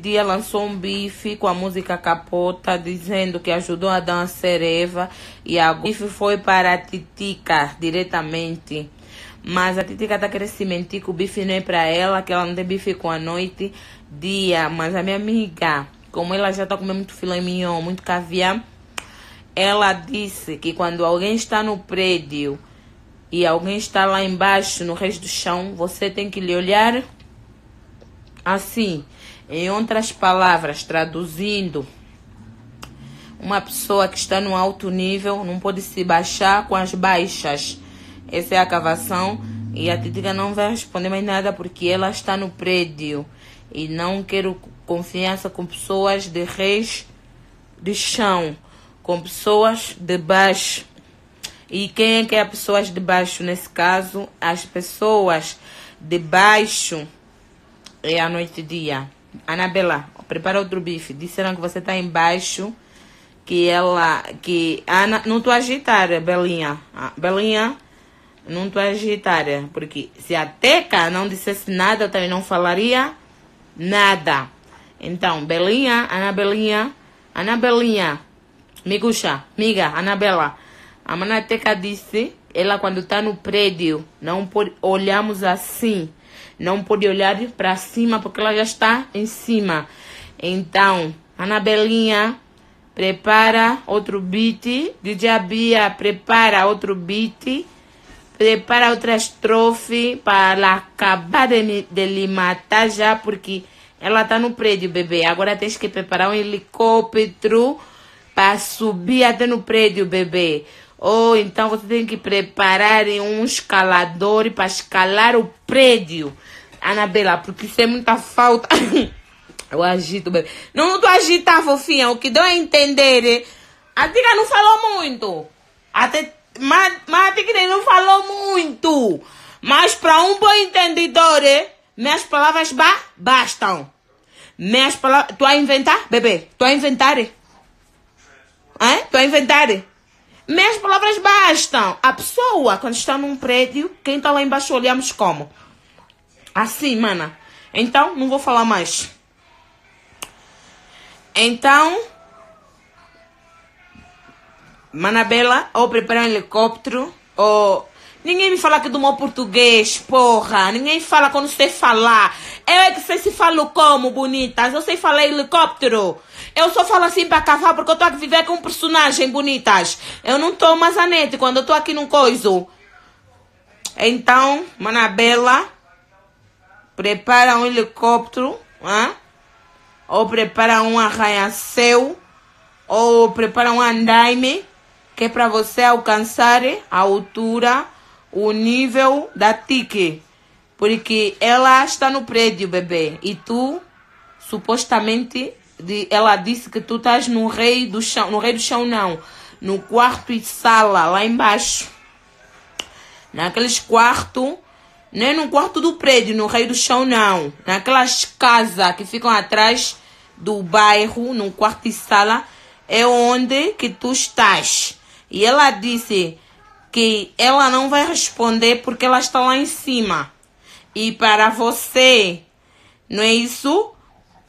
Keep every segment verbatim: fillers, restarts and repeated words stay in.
dia lançou um bife com a música Capota, dizendo que ajudou a dar uma sereva. E a bife foi para a Titica diretamente. Mas a Titica tá querendo se mentir que o bife não é para ela, que ela não tem bife com a noite, dia. Mas a minha amiga, como ela já tá comendo muito filé mignon, muito caviar, ela disse que quando alguém está no prédio e alguém está lá embaixo, no resto do chão, você tem que lhe olhar assim. Em outras palavras, traduzindo, uma pessoa que está no alto nível não pode se baixar com as baixas. Essa é a cavação. E a Titica não vai responder mais nada porque ela está no prédio. E não quero confiança com pessoas de reis de chão, com pessoas de baixo. E quem é que é pessoas de baixo? Nesse caso, as pessoas de baixo é a noite e dia. Anabela, prepara outro bife. Disseram que você tá embaixo, que ela, que Ana, não tô agitada, Belinha. Ah, Belinha, não tô agitada, porque se a Teca não dissesse nada, eu também não falaria nada. Então, Belinha, Anabelinha, Anabelinha, miguxa, miga, Anabela. A Manateca disse, ela quando tá no prédio, não pode olharmos assim. Não pode olhar para cima, porque ela já está em cima. Então, Anabelinha, prepara outro beat. D J Bia, prepara outro beat. Prepara outra estrofe para acabar de, me, de lhe matar já, porque ela tá no prédio, bebê. Agora tens que preparar um helicóptero para subir até no prédio, bebê. Ou então você tem que preparar um escalador para escalar o prédio, Anabela, porque isso é muita falta. Eu agito, bebê. Não, não tô agitar, fofinha. O que deu a entender? A Tica não falou muito. Até, mas, mas a Tica não falou muito. Mas para um bom entendedor, minhas palavras ba bastam. Minhas palavras... Tu a inventar, bebê? Tu a inventar? Hein? Tu a inventar? Minhas palavras bastam. A pessoa, quando está num prédio, quem está lá embaixo, olhamos como? Assim, mana. Então, não vou falar mais. Então, Manabela, ou prepara um helicóptero, ou... Ninguém me fala aqui do meu português, porra. Ninguém fala quando sei falar. Eu é que sei se falo como, bonitas. Eu sei falar helicóptero. Eu só falo assim pra cavar porque eu tô aqui viver com um personagem, bonitas. Eu não tô mais anete quando eu tô aqui num coiso. Então, Manabela, prepara um helicóptero, hein? Ou prepara um arranha-céu, ou prepara um andaime, que é pra você alcançar a altura, o nível da Tique, porque ela está no prédio, bebê, e tu, supostamente, de, ela disse que tu estás no rei do chão, no rei do chão não, no quarto e sala, lá embaixo, naqueles quartos, nem no quarto do prédio, no rei do chão não, naquelas casas que ficam atrás do bairro, no quarto e sala, é onde que tu estás. E ela disse que ela não vai responder porque ela está lá em cima. E para você, não é isso?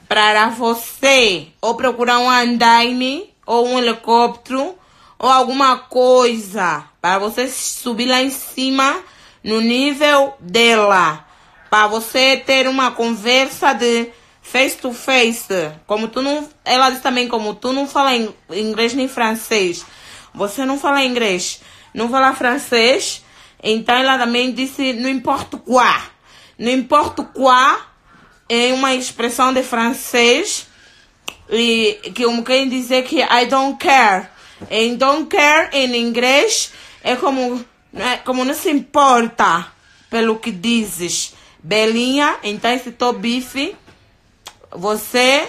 Para você, ou procurar um andaime, ou um helicóptero, ou alguma coisa, para você subir lá em cima, no nível dela. Para você ter uma conversa de face to face. Como tu não... Ela disse também, como tu não fala inglês nem francês. Você não fala inglês, não fala francês. Então ela também disse, não importa o quoi. Não importa o quoi é uma expressão de francês. E que um quer dizer que I don't care. And don't care em inglês é como, é como não se importa pelo que dizes. Belinha, então esse teu bife, você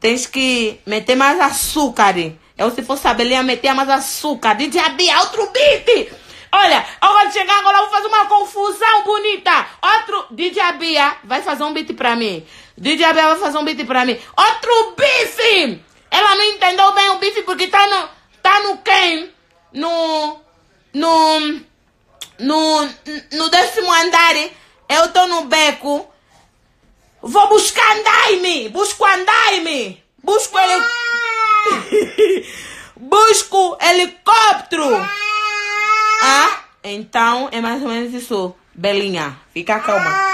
tens que meter mais açúcar. Eu, se fosse a Belinha, meter mais açúcar. D J Bia, outro beat. Olha, eu vou chegar agora, eu vou fazer uma confusão bonita. Outro... D J Bia vai fazer um beat pra mim. D J Bia vai fazer um beat pra mim. Outro bife. Ela não entendeu bem o bife porque tá no... Tá no quem? No... No... No... No décimo andar. Eu tô no beco. Vou buscar andaime. Busco andaime. busco ele... busco helicóptero. Ah, então é mais ou menos isso, Belinha. Fica calma.